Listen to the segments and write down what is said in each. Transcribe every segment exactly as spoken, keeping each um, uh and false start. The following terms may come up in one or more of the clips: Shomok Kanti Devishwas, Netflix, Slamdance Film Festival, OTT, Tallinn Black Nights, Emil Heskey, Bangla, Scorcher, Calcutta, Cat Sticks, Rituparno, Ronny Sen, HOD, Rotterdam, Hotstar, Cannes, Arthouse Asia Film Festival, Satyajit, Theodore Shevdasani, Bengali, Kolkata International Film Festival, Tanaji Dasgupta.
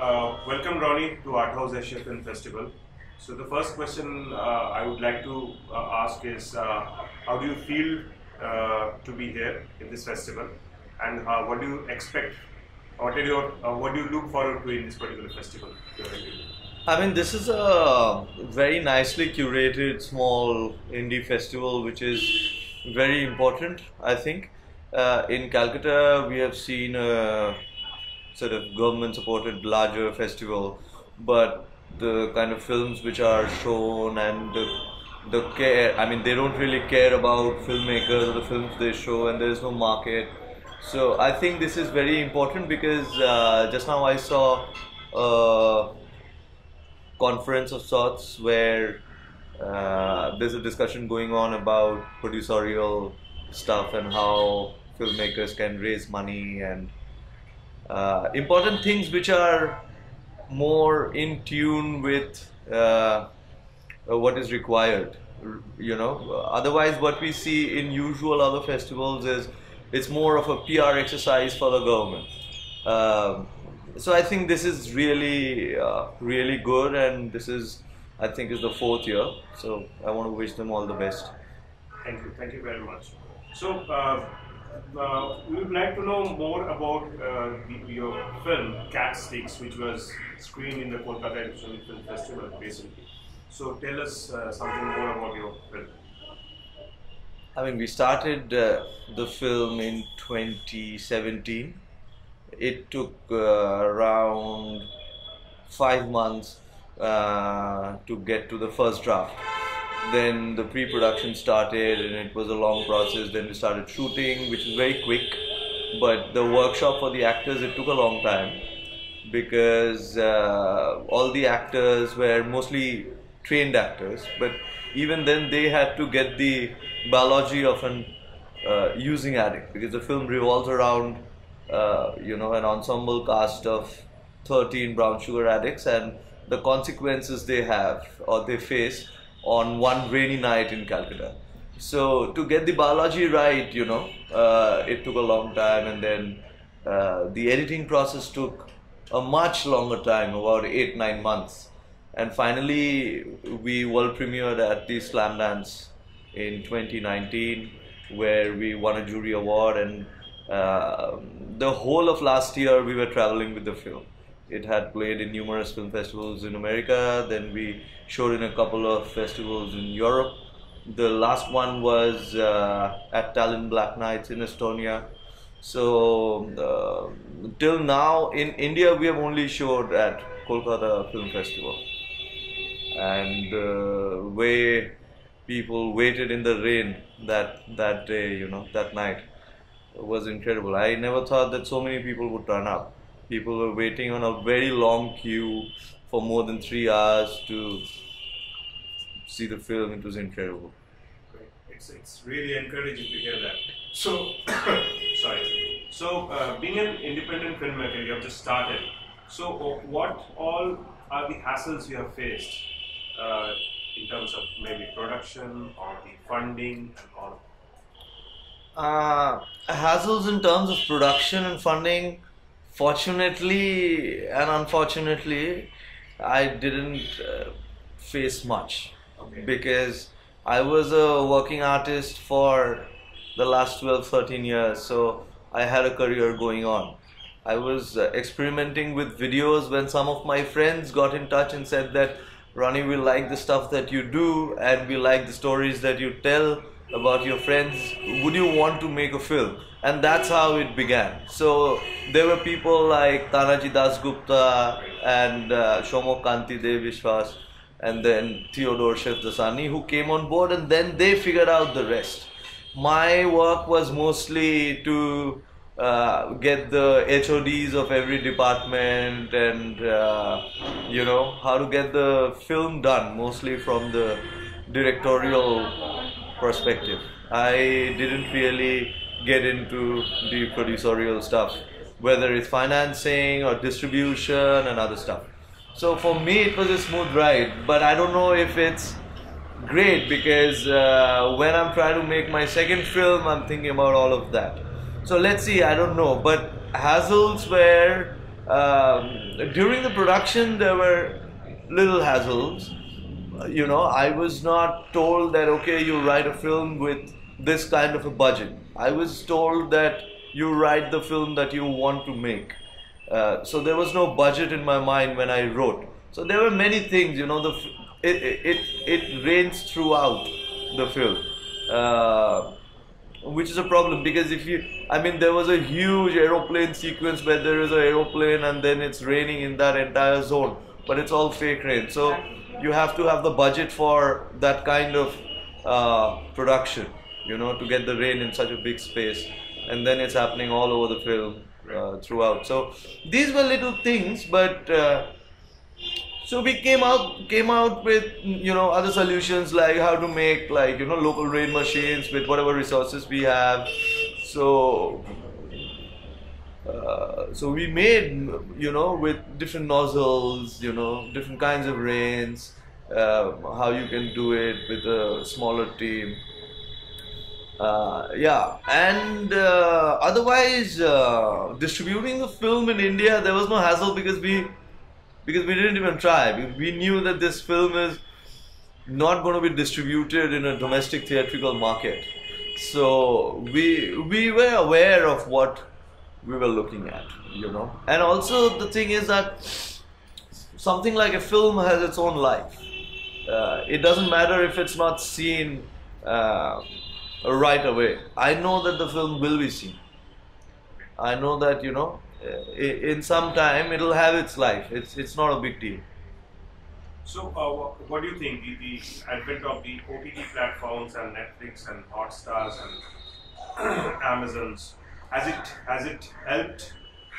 Uh, welcome, Ronnie, to Arthouse Asia Film Festival. So the first question uh, I would like to uh, ask is, uh, how do you feel uh, to be here in this festival, and uh, what do you expect, or what do you, uh, what do you look forward to in this particular festival? I mean, this is a very nicely curated small indie festival, which is very important, I think. Uh, in Calcutta, we have seen a sort of government-supported larger festival, but the kind of films which are shown and the, the care, I mean, they don't really care about filmmakers or the films they show, and there is no market. So I think this is very important, because uh, just now I saw a conference of sorts where uh, there's a discussion going on about producerial stuff and how filmmakers can raise money and uh, important things which are more in tune with uh, what is required, you know. Otherwise, what we see in usual other festivals is it's more of a P R exercise for the government. Um, so I think this is really, uh, really good, and this is, I think, is the fourth year. So I want to wish them all the best. Thank you. Thank you very much. So uh, uh, we would like to know more about uh, the, your film Cat Sticks, which was screened in the Kolkata International Film Festival recently. So tell us uh, something more about your film. I mean, we started uh, the film in twenty seventeen. It took uh, around five months uh, to get to the first draft. Then the pre-production started, and it was a long process. Then we started shooting, which is very quick. But the workshop for the actors, it took a long time, because uh, all the actors were mostly trained actors, but even then they had to get the biology of an uh, using addict, because the film revolves around uh, you know, an ensemble cast of thirteen brown sugar addicts and the consequences they have or they face on one rainy night in Calcutta. So to get the biology right, you know, uh, it took a long time, and then uh, the editing process took a much longer time, about eight, nine months. And finally, we world premiered at the Slamdance in twenty nineteen, where we won a jury award, and uh, the whole of last year we were traveling with the film. It had played in numerous film festivals in America, then we showed in a couple of festivals in Europe. The last one was uh, at Tallinn Black Nights in Estonia. So uh, till now in India we have only showed at Kolkata Film Festival, and the uh, way people waited in the rain that that day, you know, that night, was incredible. I never thought that so many people would turn up. People were waiting on a very long queue for more than three hours to see the film. It was incredible. Great. It's, it's really encouraging to hear that. So, sorry. So, uh, being an independent filmmaker, you have just started. So, uh, what all are the hassles you have faced uh, in terms of maybe production or the funding and all? Uh, hassles in terms of production and funding, fortunately and unfortunately, I didn't uh, face much. Okay. Because I was a working artist for the last twelve, thirteen years, so I had a career going on. I was uh, experimenting with videos when some of my friends got in touch and said that, Ronnie, we like the stuff that you do and we like the stories that you tell about your friends. Would you want to make a film? And that's how it began. So there were people like Tanaji Dasgupta and uh, Shomok Kanti Devishwas, and then Theodore Shevdasani, who came on board, and then they figured out the rest. My work was mostly to Uh, get the H O Ds of every department, and uh, you know, how to get the film done, mostly from the directorial perspective. I didn't really get into the producerial stuff, whether it's financing or distribution and other stuff. So for me it was a smooth ride, but I don't know if it's great, because uh, when I'm trying to make my second film, I'm thinking about all of that. So let's see, I don't know, but hassles were Um, during the production, there were little hassles. You know, I was not told that, okay, you write a film with this kind of a budget. I was told that you write the film that you want to make. Uh, so there was no budget in my mind when I wrote. So there were many things, you know, the f it, it, it rains throughout the film, uh, which is a problem, because if you, I mean, there was a huge aeroplane sequence where there is an aeroplane and then it's raining in that entire zone, but it's all fake rain. So you have to have the budget for that kind of uh, production, you know, to get the rain in such a big space, and then it's happening all over the film. Uh, throughout. So these were little things, but uh, so we came out came out with, you know, other solutions, like how to make, like, you know, local rain machines with whatever resources we have. So uh, so we made, you know, with different nozzles, you know, different kinds of rains, uh, how you can do it with a smaller team. Uh, yeah, and uh, otherwise, uh, distributing the film in India, there was no hassle, because we, because we didn't even try. We knew that this film is not going to be distributed in a domestic theatrical market, so we we were aware of what we were looking at, you know. And also the thing is that something like a film has its own life. Uh, it doesn't matter if it's not seen. Uh, right away, I know that the film will be seen. I know that, you know, in some time it'll have its life. It's it's not a big deal. So uh, what do you think, the, the advent of the O T T platforms and Netflix and Hotstars and Amazons, has it has it helped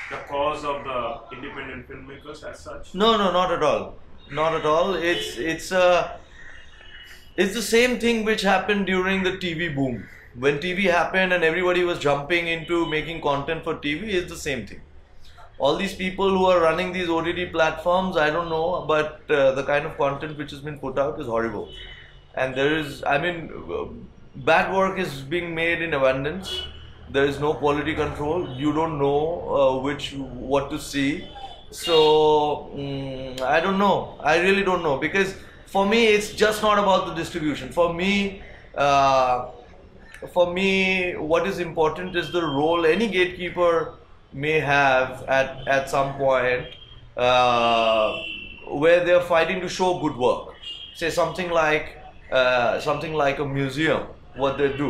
the cause of the independent filmmakers as such? No, no, not at all, not at all. It's it's a uh, It's the same thing which happened during the T V boom. When T V happened and everybody was jumping into making content for T V, it's the same thing. All these people who are running these O T T platforms, I don't know, but uh, the kind of content which has been put out is horrible. And there is, I mean, bad work is being made in abundance. There is no quality control. You don't know uh, which, what to see. So, um, I don't know. I really don't know, because for me, it's just not about the distribution. For me, uh, for me, what is important is the role any gatekeeper may have at at some point, uh, where they are fighting to show good work. Say something like uh, something like a museum. What they do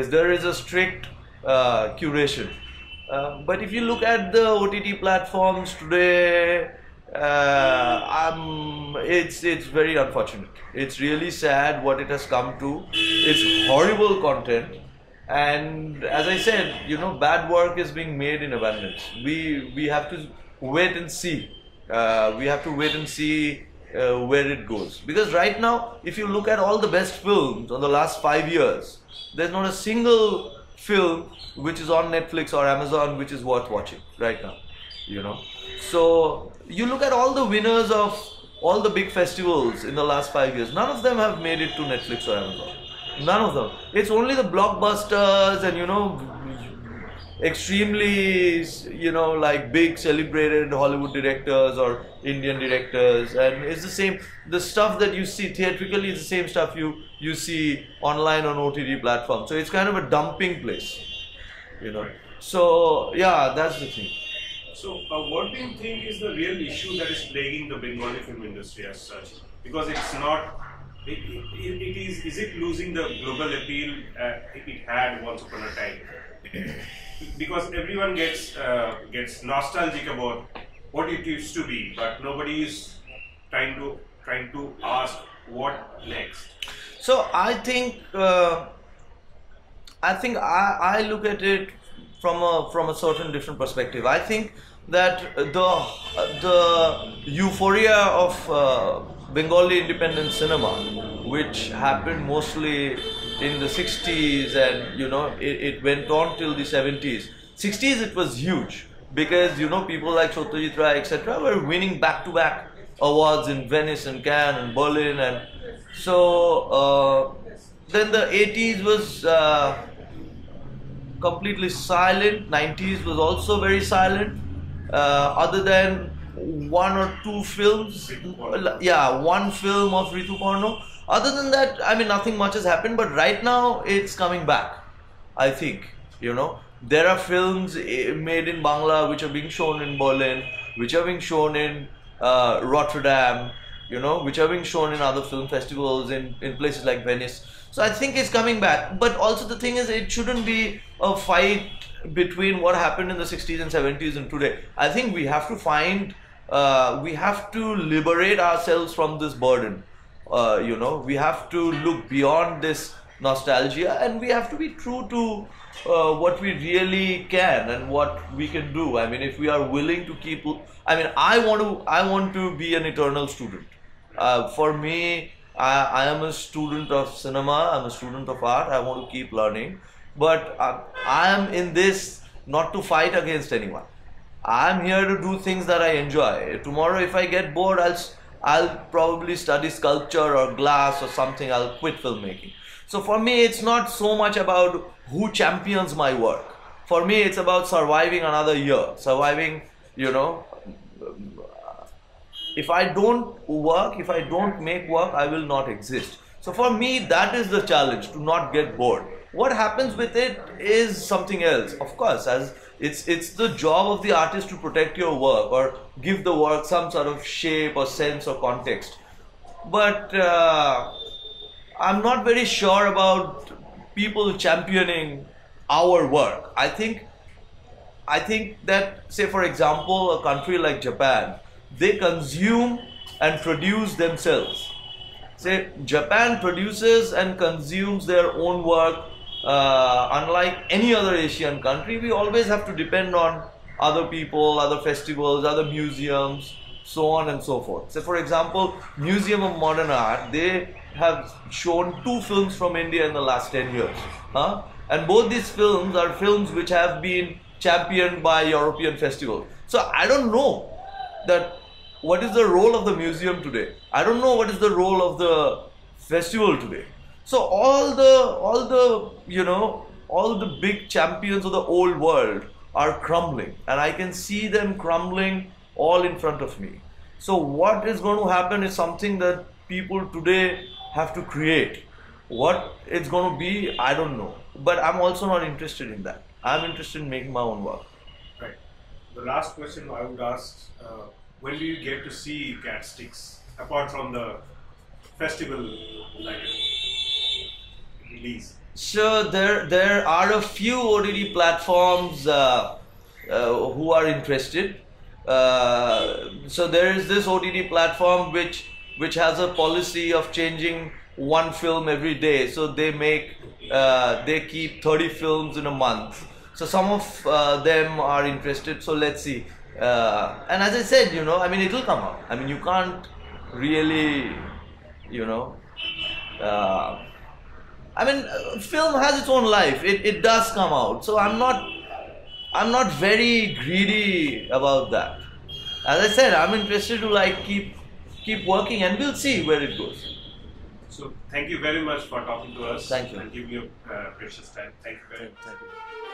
is there is a strict uh, curation. Uh, but if you look at the O T T platforms today, Uh, um, it's it's very unfortunate. It's really sad what it has come to. It's horrible content, and as I said, you know, bad work is being made in abundance. We we have to wait and see. Uh, we have to wait and see uh, where it goes. Because right now, if you look at all the best films on the last five years, there's not a single film which is on Netflix or Amazon which is worth watching right now. You know, so you look at all the winners of all the big festivals in the last five years, none of them have made it to Netflix or Amazon. None of them. It's only the blockbusters and, you know, extremely, you know, like big celebrated Hollywood directors or Indian directors, and it's the same, the stuff that you see theatrically is the same stuff you, you see online on O T T platforms. So it's kind of a dumping place, you know. So yeah, that's the thing. So, uh, what do you think is the real issue that is plaguing the Bengali film industry as such? Because it's not, it, it, it is, is it losing the global appeal uh, it had once upon a time? Because everyone gets, uh, gets nostalgic about what it used to be, but nobody is trying to, trying to ask what next. So, I think, uh, I think I, I look at it from a, from a certain different perspective. I think that the the euphoria of uh, Bengali independent cinema, which happened mostly in the sixties, and you know it, it went on till the seventies. sixties it was huge, because you know people like Satyajit et cetera were winning back to back awards in Venice and Cannes and Berlin, and so uh, then the eighties was Uh, completely silent. nineties was also very silent. uh, other than one or two films. Yeah, one film of Rituparno. Other than that, I mean, nothing much has happened, but right now it's coming back, I think, you know. There are films made in Bangla which are being shown in Berlin, which are being shown in uh, Rotterdam, you know, which are being shown in other film festivals in, in places like Venice. So I think it's coming back. But also the thing is, it shouldn't be a fight between what happened in the sixties and seventies and today. I think we have to find, uh, we have to liberate ourselves from this burden. Uh, you know, we have to look beyond this nostalgia, and we have to be true to uh, what we really can and what we can do. I mean, if we are willing to keep, I mean, I want to, I want to be an eternal student. Uh, for me, I, I am a student of cinema. I'm a student of art. I want to keep learning, but I, I am in this not to fight against anyone. I'm here to do things that I enjoy. Tomorrow, if I get bored, I'll, I'll probably study sculpture or glass or something. I'll quit filmmaking. So for me, it's not so much about who champions my work. For me, it's about surviving another year, surviving, you know. If I don't work, if I don't make work, I will not exist. So for me, that is the challenge, to not get bored. What happens with it is something else, of course, as it's, it's the job of the artist to protect your work or give the work some sort of shape or sense or context. But uh, I'm not very sure about people championing our work. I think, I think that, say for example, a country like Japan, they consume and produce themselves. Say Japan produces and consumes their own work. Uh, unlike any other Asian country, we always have to depend on other people, other festivals, other museums, so on and so forth. So for example, Museum of Modern Art, they have shown two films from India in the last ten years. Huh? And both these films are films which have been championed by European festivals. So I don't know that what is the role of the museum today. I don't know what is the role of the festival today. So all the, all the, you know, all the big champions of the old world are crumbling, and I can see them crumbling all in front of me. So what is going to happen is something that people today have to create. What it's going to be, I don't know. But I'm also not interested in that. I'm interested in making my own work. Right. The last question I would ask, uh, when do you get to see Cat Sticks, apart from the festival like release? Sure, there, there are a few O T T platforms uh, uh, who are interested. Uh, so there is this O T T platform which which has a policy of changing one film every day. So they make, uh, they keep thirty films in a month. So some of uh, them are interested. So let's see. Uh, and as I said, you know, I mean, it'll come out. I mean, you can't really, you know, uh, I mean, film has its own life. It, it does come out. So I'm not, I'm not very greedy about that. As I said, I'm interested to like keep Keep working, and we'll see where it goes. So, thank you very much for talking to us. Thank you. And giving your uh, precious time. Thank you very much. Thank you.